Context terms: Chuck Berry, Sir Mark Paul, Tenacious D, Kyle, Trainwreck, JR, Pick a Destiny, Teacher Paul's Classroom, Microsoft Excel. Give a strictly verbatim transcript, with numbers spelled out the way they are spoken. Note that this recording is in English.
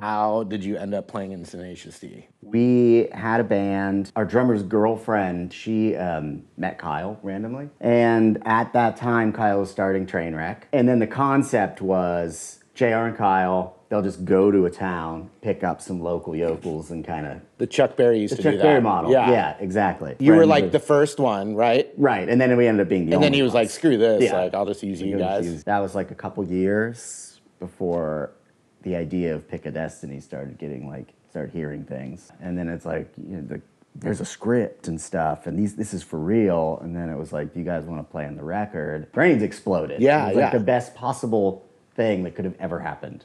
How did you end up playing in Tenacious D? We had a band. Our drummer's girlfriend, she um, met Kyle randomly. And at that time, Kyle was starting Trainwreck. And then the concept was J R and Kyle, they'll just go to a town, pick up some local yokels and kind of... The Chuck Berry used to do that. The Chuck Berry model. Yeah, yeah, exactly. You Friends were like with... the first one, right? Right, and then we ended up being the and only And then he was ones. Like, screw this, yeah. like, I'll just use you guys. Use... That was like a couple years before... the idea of Pick a Destiny started getting like, started hearing things. And then it's like, you know, the, there's a script and stuff, and these, this is for real. And then it was like, do you guys want to play on the record? Brains exploded. Yeah, it was yeah. like the best possible thing that could have ever happened.